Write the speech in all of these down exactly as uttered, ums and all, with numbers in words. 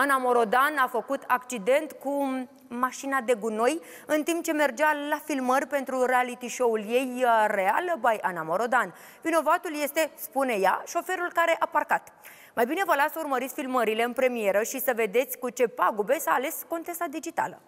Ana Morodan a făcut accident cu mașina de gunoi în timp ce mergea la filmări pentru reality show-ul ei REAlă by Ana Morodan. Vinovatul este, spune ea, șoferul care a parcat. Mai bine vă las să urmăriți filmările în premieră și să vedeți cu ce pagube s-a ales contesa digitală.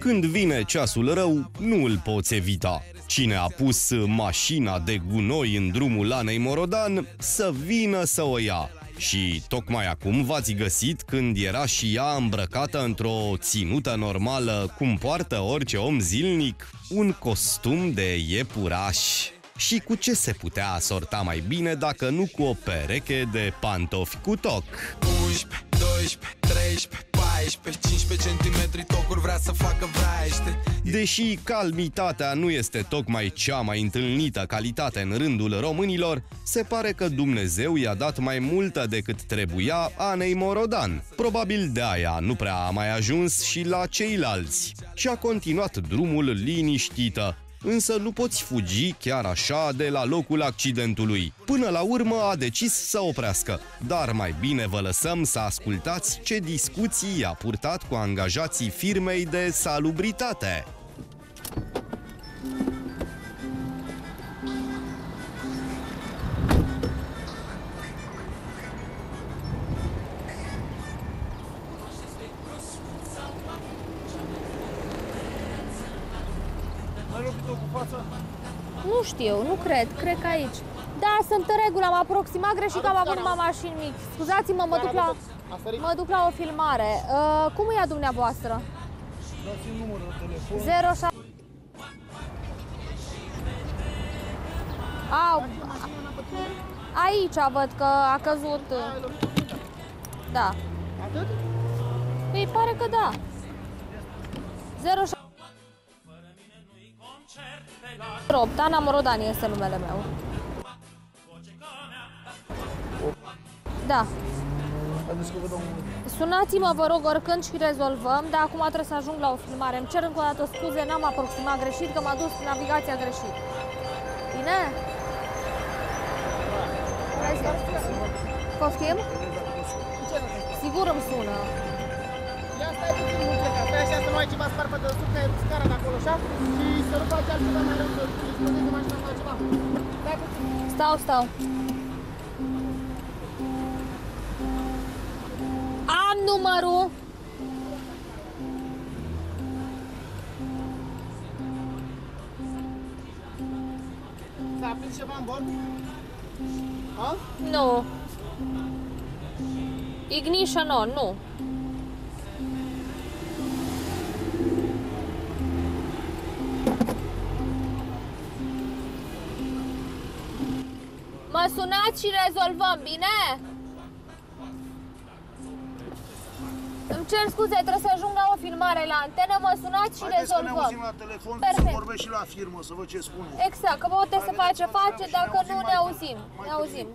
Când vine ceasul rău, nu îl poți evita. Cine a pus mașina de gunoi în drumul Anei Morodan, să vină să o ia. Și tocmai acum v-ați găsit când era și ea îmbrăcată într-o ținută normală, cum poartă orice om zilnic, un costum de iepuraș. Și cu ce se putea asorta mai bine dacă nu cu o pereche de pantofi cu toc? unsprezece, doisprezece, treisprezece, paisprezece, cincisprezece centimetri tocuri vrea să facă vraiește. Deși calmitatea nu este tocmai cea mai întâlnită calitate în rândul românilor, se pare că Dumnezeu i-a dat mai multă decât trebuia Anei Morodan. Probabil de aia nu prea a mai ajuns și la ceilalți și a continuat drumul liniștită. Însă nu poți fugi chiar așa de la locul accidentului. Până la urmă a decis să oprească, dar mai bine vă lăsăm să ascultați ce discuții a purtat cu angajații firmei de salubritate. Nu știu, nu cred, cred că aici. Da, sunt în regulă, am aproximat greșit că am avut mașini mici. Scuzați-mă, mă duc la, mă duc la o filmare. Uh, cum e a dumneavoastră? Dați numărul de telefon. zero șapte. Au, aici văd că a căzut. Da. Atât? Păi pare că da. zero șapte. opt, Ana Morodan este numele meu. Da. Sunați-mă, vă rog, oricând și rezolvăm, dar acum trebuie să ajung la o filmare. Îmi cer încă o dată scuze, n-am aproximat greșit, că m-a dus navigația greșit. Bine? Bună ziua. Poftim? Sigur îmi sună. Ia stai puțin, nu pleca, stai așa să luai ceva sparpă de sub, că e scara de acolo, așa? Și să nu faci altceva mai rău, să dispozeze mașina sau ceva. Stai puțin. Stau, stau. Am numărul! S-a aprins ceva în bord? A? Nu. Ignition on, nu. Mă sunați și rezolvăm, bine? Îmi cer scuze, trebuie să ajung la o filmare la antenă, mă sunați și Haideți rezolvăm. Haideți să ne auzim la telefon, perfect. Să vorbesc și la firmă, să văd ce spune. Exact, că puteți să face face, dacă ne nu ne auzim. Ne auzim.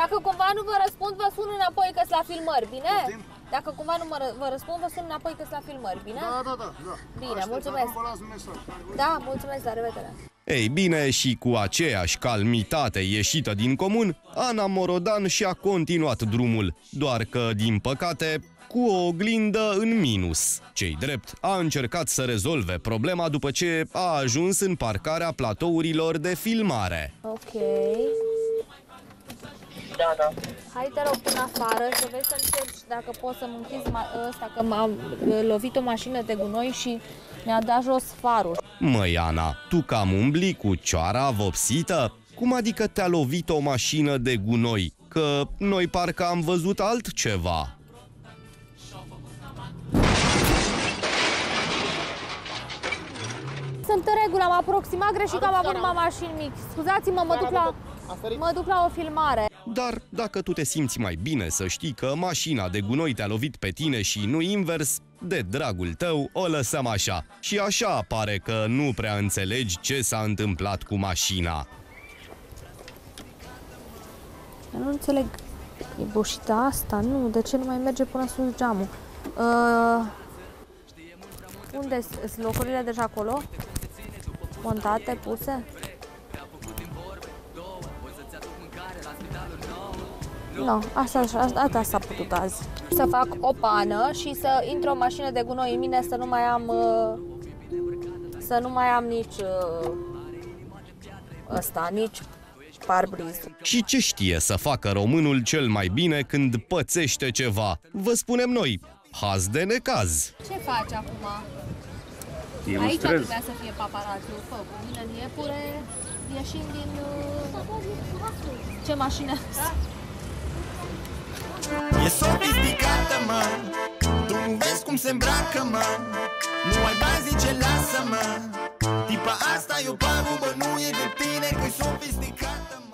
Dacă cumva nu vă răspund, vă sun înapoi că-s la filmări, bine? Putem? Dacă cumva nu mă, vă răspund, vă sun înapoi că-s la filmări, bine? Da, da, da. da. Bine, Aștept, mulțumesc. Vă las mesaj. Da, mulțumesc, la revedere. Ei bine, și cu aceeași calmitate ieșită din comun, Ana Morodan și-a continuat drumul, doar că, din păcate, cu o oglindă în minus. Cei drept, a încercat să rezolve problema după ce a ajuns în parcarea platourilor de filmare. Ok. Da, da. Hai, te rog, până afară, să vezi să încerci dacă poți să-mi închizi ăsta, că m-a lovit o mașină de gunoi și mi-a dat jos farul. Măi, Ana, tu cam umbli cu cioara vopsită? Cum adică te-a lovit o mașină de gunoi? Că noi parcă am văzut altceva. Sunt în regulă, am aproximat greșit că am avut mașini mici. Scuzați-mă, mă duc la... Mă duc la o filmare. Dar dacă tu te simți mai bine să știi că mașina de gunoi te-a lovit pe tine și nu invers, de dragul tău o lăsăm așa. Și așa pare că nu prea înțelegi ce s-a întâmplat cu mașina. Eu nu înțeleg. E bușită asta? Nu, de ce nu mai merge până sus geamul? Uh, unde sunt locurile deja acolo? Montate, puse? No, asta, asta, asta s-a putut azi. Să fac o pană și să intru o mașină de gunoi în mine, să nu mai am, să nu mai am nici ăsta, nici parbriz. Și ce știe să facă românul cel mai bine când pățește ceva? Vă spunem noi, haz de necaz. Ce faci acum? Eu aici trebuie să fie paparazul, fă cu mine în iepure, ieșim din... Ce mașină? Da? E sofisticată, mă. Tu nu vezi cum se îmbracă, mă. Nu ai bani, zice, lasă-mă. Tipa asta e o pagubă, nu e de tine, că-i sofisticată, mă.